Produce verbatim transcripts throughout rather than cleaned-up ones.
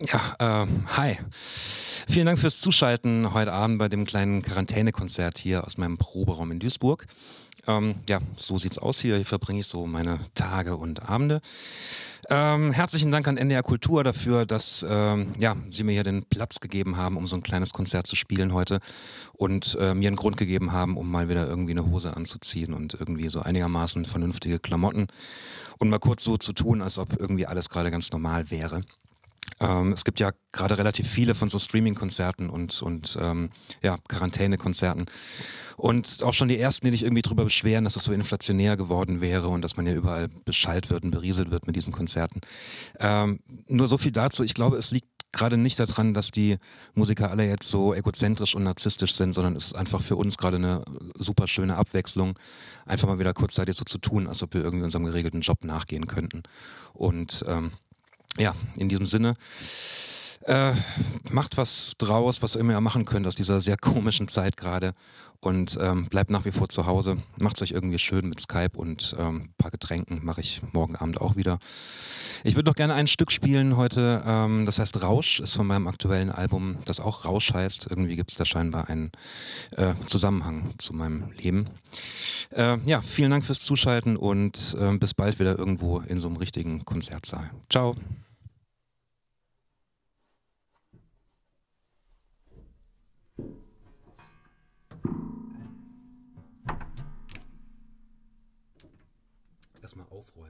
Ja, äh, hi. Vielen Dank fürs Zuschalten heute Abend bei dem kleinen Quarantänekonzert hier aus meinem Proberaum in Duisburg. Ähm, ja, so sieht's aus hier. Hier verbringe ich so meine Tage und Abende. Ähm, herzlichen Dank an N D R Kultur dafür, dass ähm, ja, Sie mir hier den Platz gegeben haben, um so ein kleines Konzert zu spielen heute und äh, mir einen Grund gegeben haben, um mal wieder irgendwie eine Hose anzuziehen und irgendwie so einigermaßen vernünftige Klamotten und mal kurz so zu tun, als ob irgendwie alles gerade ganz normal wäre. Ähm, es gibt ja gerade relativ viele von so Streaming-Konzerten und, und ähm, ja, Quarantäne-Konzerten. Und auch schon die ersten, die dich irgendwie drüber beschweren, dass es so inflationär geworden wäre und dass man ja überall beschallt wird und berieselt wird mit diesen Konzerten. Ähm, nur so viel dazu. Ich glaube, es liegt gerade nicht daran, dass die Musiker alle jetzt so egozentrisch und narzisstisch sind, sondern es ist einfach für uns gerade eine super schöne Abwechslung, einfach mal wieder kurzzeitig so zu tun, als ob wir irgendwie unserem geregelten Job nachgehen könnten. Und ähm, ja, in diesem Sinne, äh, macht was draus, was immer ihr machen könnt aus dieser sehr komischen Zeit gerade, und ähm, bleibt nach wie vor zu Hause. Macht's euch irgendwie schön mit Skype und ähm, ein paar Getränken mache ich morgen Abend auch wieder. Ich würde noch gerne ein Stück spielen heute, ähm, das heißt Rausch, ist von meinem aktuellen Album, das auch Rausch heißt. Irgendwie gibt es da scheinbar einen äh, Zusammenhang zu meinem Leben. Äh, ja, vielen Dank fürs Zuschalten und äh, bis bald wieder irgendwo in so einem richtigen Konzertsaal. Ciao! Erstmal aufräumen.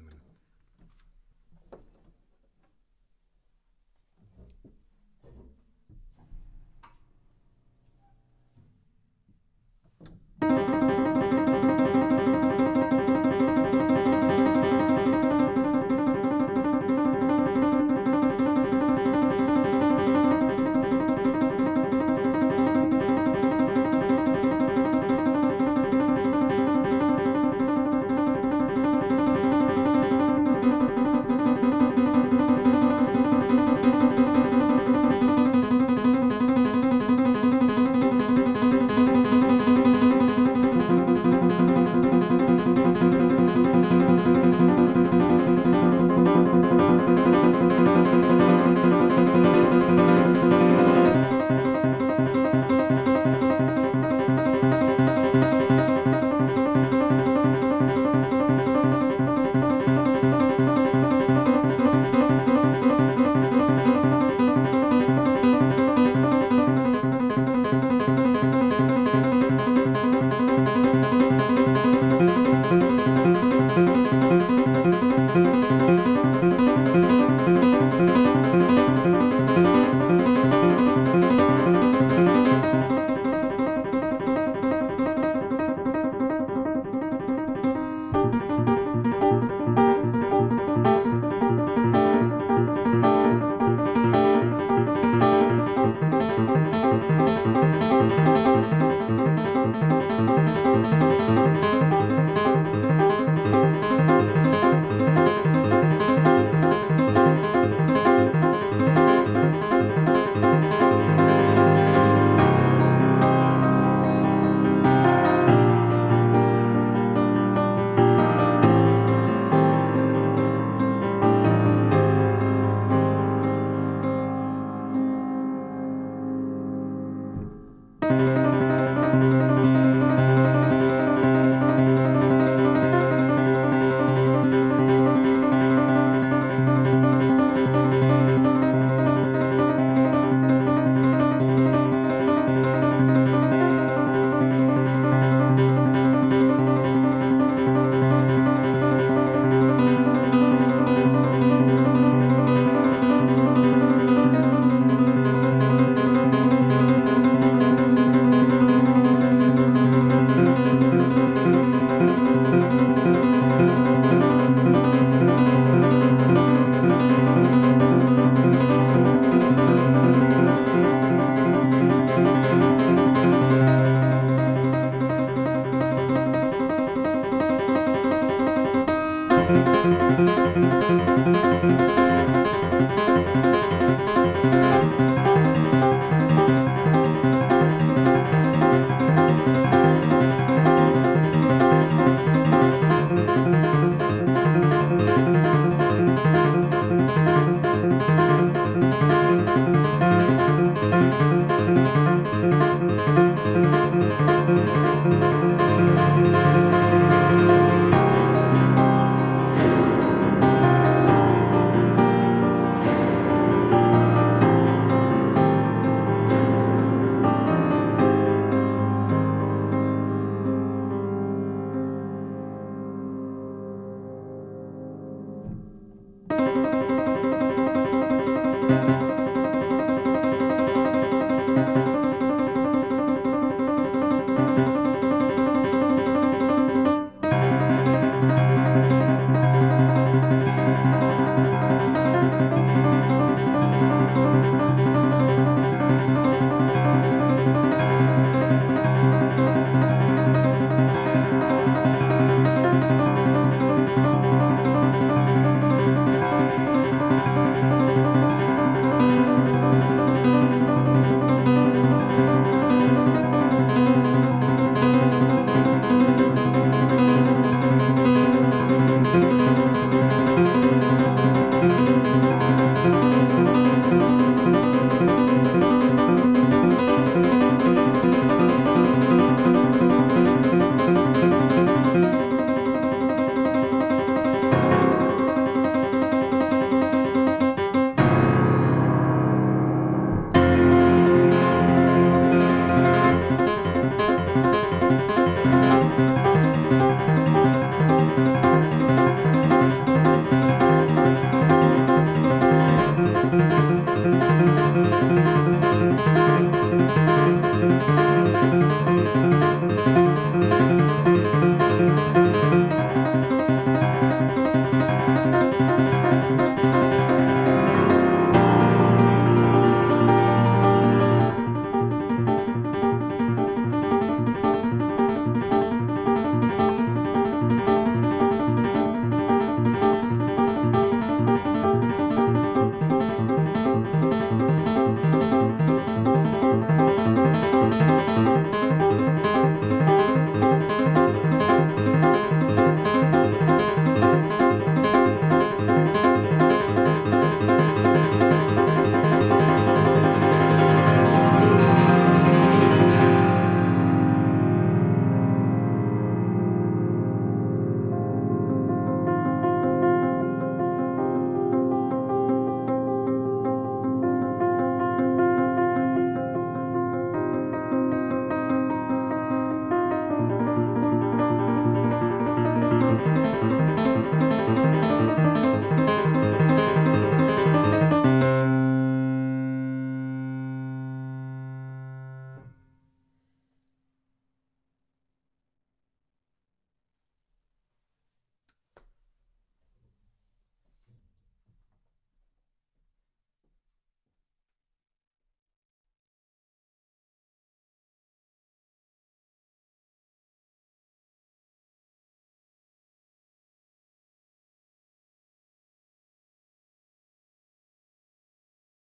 Thank you.